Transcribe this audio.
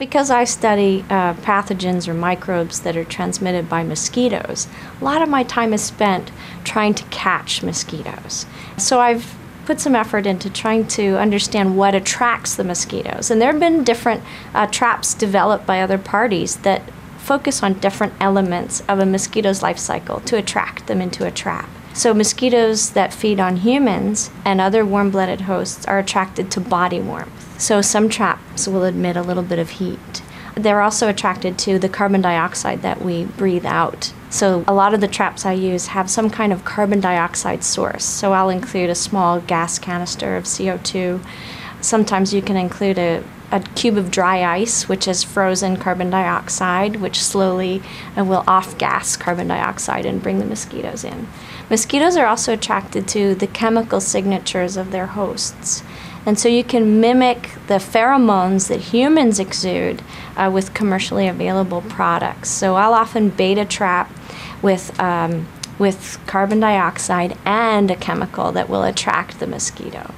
Because I study pathogens or microbes that are transmitted by mosquitoes, a lot of my time is spent trying to catch mosquitoes. So I've put some effort into trying to understand what attracts the mosquitoes. And there have been different traps developed by other parties that focus on different elements of a mosquito's life cycle to attract them into a trap. So mosquitoes that feed on humans and other warm-blooded hosts are attracted to body warmth. So some traps will emit a little bit of heat. They're also attracted to the carbon dioxide that we breathe out. So a lot of the traps I use have some kind of carbon dioxide source. So I'll include a small gas canister of CO2. Sometimes you can include a cube of dry ice, which is frozen carbon dioxide, which slowly will off-gas carbon dioxide and bring the mosquitoes in. Mosquitoes are also attracted to the chemical signatures of their hosts. And so you can mimic the pheromones that humans exude with commercially available products. So I'll often bait a trap with carbon dioxide and a chemical that will attract the mosquito.